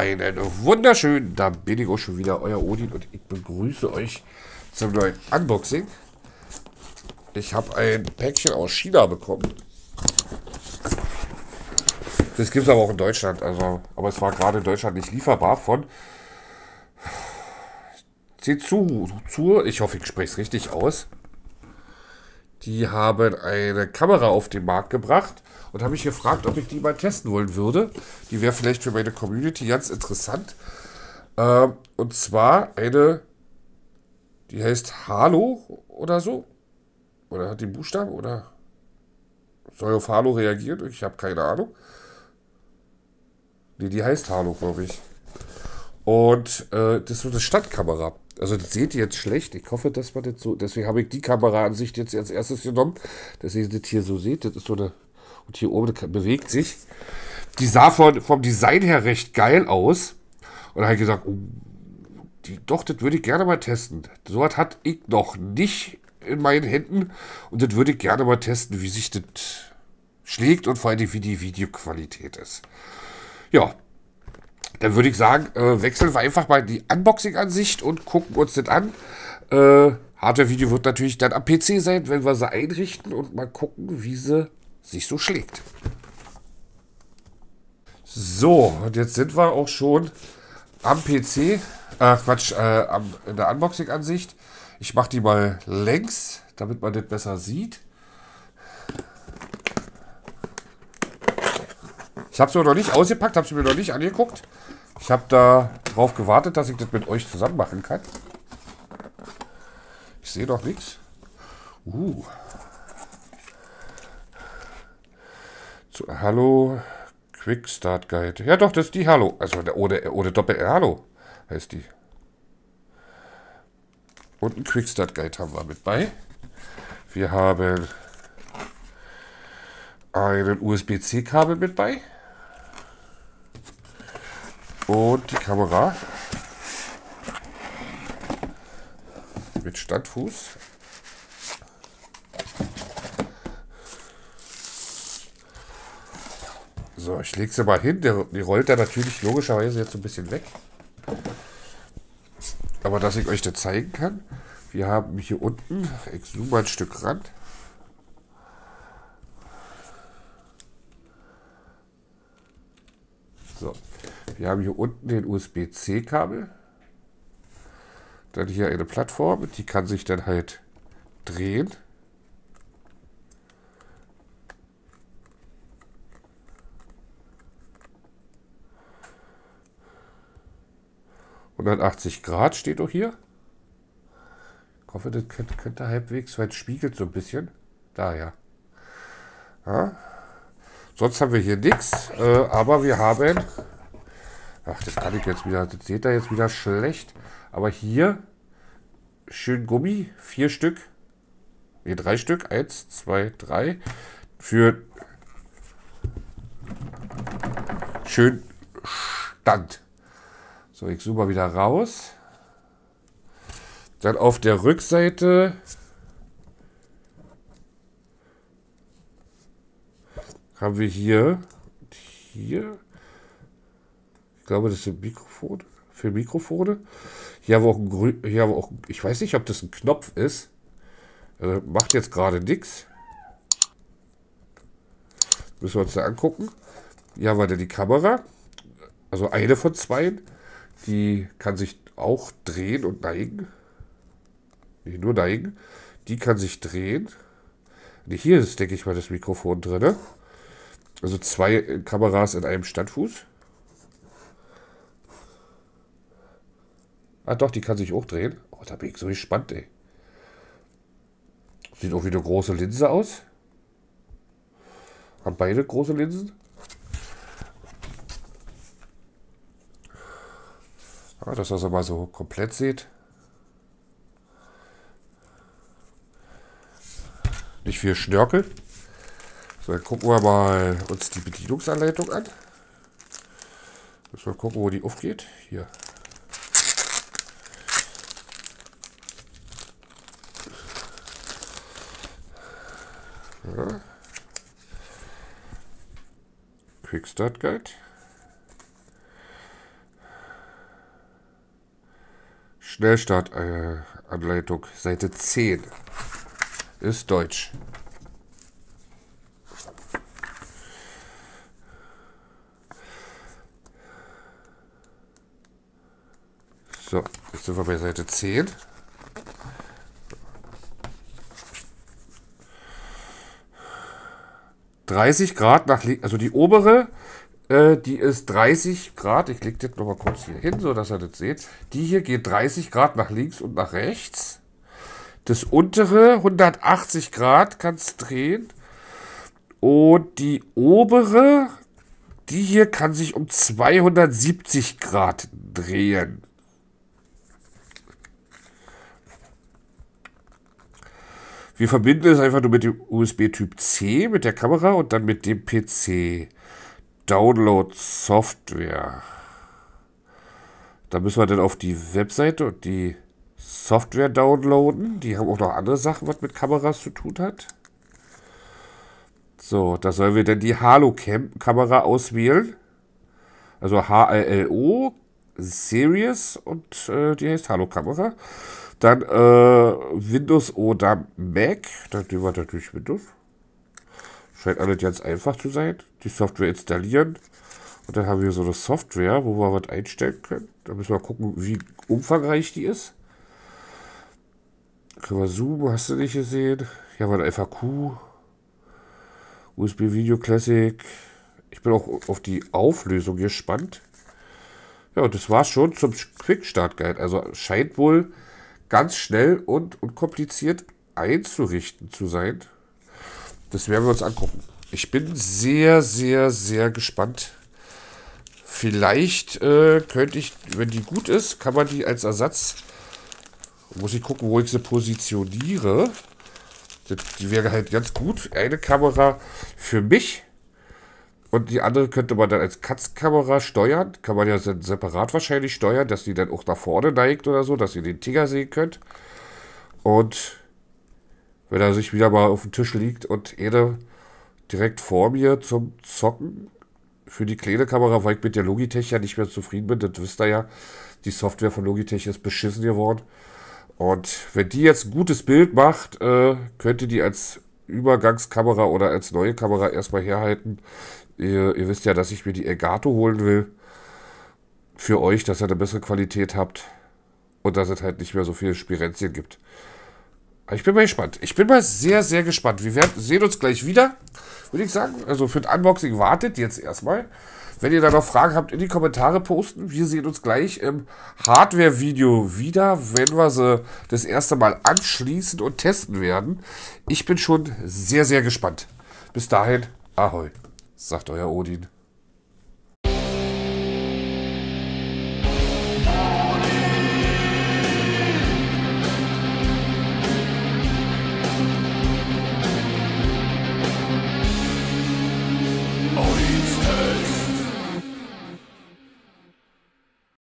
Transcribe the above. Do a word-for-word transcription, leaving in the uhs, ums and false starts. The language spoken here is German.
Einen wunderschönen, da bin ich auch schon wieder, euer Odin, und ich begrüße euch zum neuen Unboxing. Ich habe ein Päckchen aus China bekommen. Das gibt es aber auch in Deutschland, also, aber es war gerade in Deutschland nicht lieferbar, von C Z U R, ich hoffe, ich spreche es richtig aus. Die haben eine Kamera auf den Markt gebracht und habe mich gefragt, ob ich die mal testen wollen würde. Die wäre vielleicht für meine Community ganz interessant. Ähm, und zwar eine, die heißt Halo oder so. Oder hat die Buchstaben oder soll auf Halo reagieren? Ich habe keine Ahnung. Ne, die heißt Halo, glaube ich. Und äh, das ist so eine Stadtkamera. Also das seht ihr jetzt schlecht. Ich hoffe, dass man das so... Deswegen habe ich die Kameraansicht jetzt als erstes genommen, dass ihr das hier so seht. Das ist so eine... Und hier oben bewegt sich. Die sah von, vom Design her recht geil aus. Und da habe ich gesagt, oh, die, doch, das würde ich gerne mal testen. So was hatte ich noch nicht in meinen Händen. Und das würde ich gerne mal testen, wie sich das schlägt und vor allem wie die Videoqualität ist. Ja, dann würde ich sagen, äh, wechseln wir einfach mal die Unboxing-Ansicht und gucken uns das an. Äh, Hardware-Video wird natürlich dann am P C sein, wenn wir sie einrichten und mal gucken, wie sie sich so schlägt. So, und jetzt sind wir auch schon am P C, äh, Quatsch, äh, am, in der Unboxing-Ansicht. Ich mache die mal längs, damit man das besser sieht. Ich habe es mir noch nicht ausgepackt, habe es mir noch nicht angeguckt. Ich habe da drauf gewartet, dass ich das mit euch zusammen machen kann. Ich sehe noch nichts. Uh. So, Hallo Quick Start Guide. Ja doch, das ist die Hallo. Also ohne, ohne Doppel-R, Hallo heißt die. Und ein Quick Start Guide haben wir mit bei. Wir haben einen U S B C-Kabel mit bei. Und die Kamera mit Standfuß. So, ich lege sie mal hin. Die rollt da natürlich logischerweise jetzt so ein bisschen weg. Aber dass ich euch das zeigen kann, wir haben hier unten, ich zoome ein Stück ran. So, wir haben hier unten den U S B C-Kabel. Dann hier eine Plattform, die kann sich dann halt drehen. hundertachtzig Grad steht auch hier. Ich hoffe, das könnte, könnte halbwegs, weil es spiegelt so ein bisschen. Da ja. Ja. Sonst haben wir hier nichts, äh, aber wir haben, ach, das kann ich jetzt wieder, das seht ihr jetzt wieder schlecht, aber hier schön Gummi, vier Stück, ne, drei Stück, eins, zwei, drei, für schön Stand. So, ich zoome mal wieder raus. Dann auf der Rückseite haben wir hier, hier, ich glaube, das sind Mikrofone, für Mikrofone. Hier haben wir auch ein Grün, hier haben wir auch, ich weiß nicht, ob das ein Knopf ist. Also macht jetzt gerade nichts. Müssen wir uns da angucken. Hier haben wir dann die Kamera, also eine von zwei. Die kann sich auch drehen und neigen. Nee, nur neigen. Die kann sich drehen. Nee, hier ist, denke ich mal, das Mikrofon drin. Also zwei Kameras in einem Standfuß. Ah doch, die kann sich auch drehen. Oh, da bin ich so gespannt, ey. Sieht auch wie eine große Linse aus. Haben beide große Linsen. Ah, dass ihr das mal so komplett seht. Nicht viel Schnörkel. So, dann gucken wir mal uns die Bedienungsanleitung an. Müssen wir gucken, wo die aufgeht. Hier. Ja. Quick Start Guide. Schnellstart-Anleitung, Seite zehn. Ist Deutsch. So, jetzt sind wir bei Seite zehn. dreißig Grad nach links, also die obere, äh, die ist dreißig Grad, ich lege das nochmal kurz hier hin, sodass ihr das seht. Die hier geht dreißig Grad nach links und nach rechts. Das untere hundertachtzig Grad kannst drehen. Und die obere, die hier kann sich um zweihundertsiebzig Grad drehen. Wir verbinden es einfach nur mit dem U S B Typ C, mit der Kamera und dann mit dem P C. Download Software. Da müssen wir dann auf die Webseite und die Software downloaden. Die haben auch noch andere Sachen, was mit Kameras zu tun hat. So, da sollen wir dann die Halo-Kamera auswählen. Also H A L O, Series und äh, die heißt Halo-Kamera. Dann äh, Windows oder Mac. Dann nehmen wir natürlich Windows. Scheint alles ganz einfach zu sein. Die Software installieren. Und dann haben wir so eine Software, wo wir was einstellen können. Da müssen wir gucken, wie umfangreich die ist. Können wir zoomen, hast du nicht gesehen. Hier haben wir ein F A Q. U S B Video Classic. Ich bin auch auf die Auflösung gespannt. Ja, und das war's schon zum Quick-Start-Guide. Also scheint wohl ganz schnell und unkompliziert einzurichten zu sein. Das werden wir uns angucken. Ich bin sehr, sehr, sehr gespannt. Vielleicht äh, könnte ich, wenn die gut ist, kann man die als Ersatz, muss ich gucken, wo ich sie positioniere. Das, die wäre halt ganz gut. Eine Kamera für mich und die andere könnte man dann als Katzenkamera steuern. Kann man ja separat wahrscheinlich steuern, dass die dann auch nach vorne neigt oder so, dass ihr den Tiger sehen könnt. Und wenn er sich wieder mal auf dem Tisch liegt und er direkt vor mir zum Zocken, für die kleine Kamera, weil ich mit der Logitech ja nicht mehr zufrieden bin, das wisst ihr ja, die Software von Logitech ist beschissen geworden. Und wenn die jetzt ein gutes Bild macht, könnt ihr die als Übergangskamera oder als neue Kamera erstmal herhalten. Ihr, ihr wisst ja, dass ich mir die Elgato holen will. Für euch, dass ihr eine bessere Qualität habt. Und dass es halt nicht mehr so viele Spirenzien gibt. Aber ich bin mal gespannt. Ich bin mal sehr, sehr gespannt. Wir werden, sehen uns gleich wieder. Würde ich sagen, also für ein Unboxing wartet jetzt erstmal. Wenn ihr da noch Fragen habt, in die Kommentare posten. Wir sehen uns gleich im Hardware-Video wieder, wenn wir sie das erste Mal anschließen und testen werden. Ich bin schon sehr, sehr gespannt. Bis dahin, Ahoi, sagt euer Odin.